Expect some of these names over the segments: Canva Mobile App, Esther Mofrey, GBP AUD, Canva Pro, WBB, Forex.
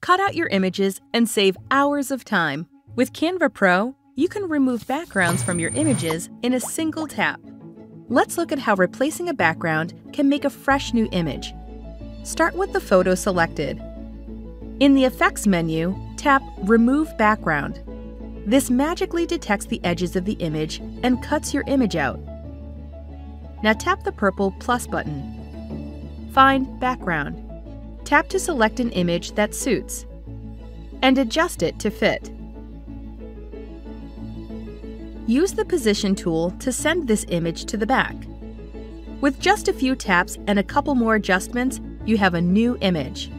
Cut out your images and save hours of time. With Canva Pro, you can remove backgrounds from your images in a single tap. Let's look at how replacing a background can make a fresh new image. Start with the photo selected. In the Effects menu, tap Remove Background. This magically detects the edges of the image and cuts your image out. Now tap the purple plus button. Find Background. Tap to select an image that suits and adjust it to fit. Use the Position tool to send this image to the back. With just a few taps and a couple more adjustments, you have a new image.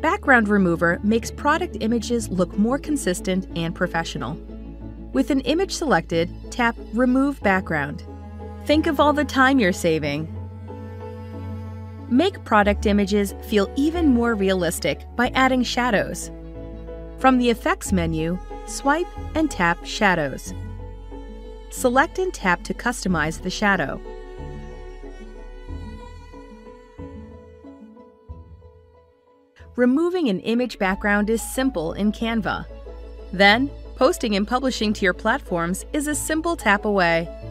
Background Remover makes product images look more consistent and professional. With an image selected, tap Remove Background. Think of all the time you're saving. Make product images feel even more realistic by adding shadows. From the Effects menu, swipe and tap Shadows. Select and tap to customize the shadow. Removing an image background is simple in Canva. Then, posting and publishing to your platforms is a simple tap away.